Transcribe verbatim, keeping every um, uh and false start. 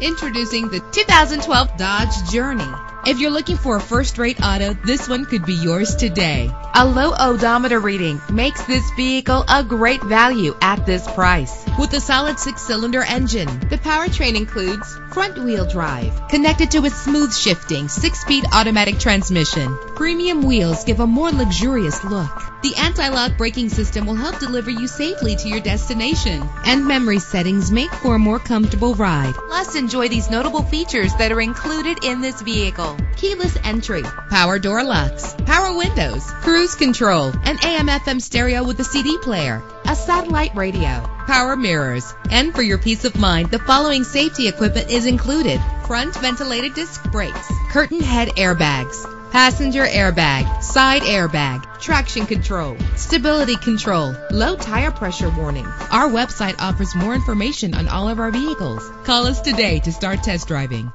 Introducing the two thousand twelve Dodge Journey. If you're looking for a first-rate auto, this one could be yours today. A low odometer reading makes this vehicle a great value at this price. With a solid six-cylinder engine, the powertrain includes front-wheel drive connected to a smooth-shifting six-speed automatic transmission. Premium wheels give a more luxurious look. The anti-lock braking system will help deliver you safely to your destination. And memory settings make for a more comfortable ride. Plus, enjoy these notable features that are included in this vehicle: keyless entry, power door locks, power windows, cruise control, an A M F M stereo with a C D player, a satellite radio, power mirrors. And for your peace of mind, the following safety equipment is included: front ventilated disc brakes, curtain head airbags, passenger airbag, side airbag, traction control, stability control, low tire pressure warning. Our website offers more information on all of our vehicles. Call us today to start test driving.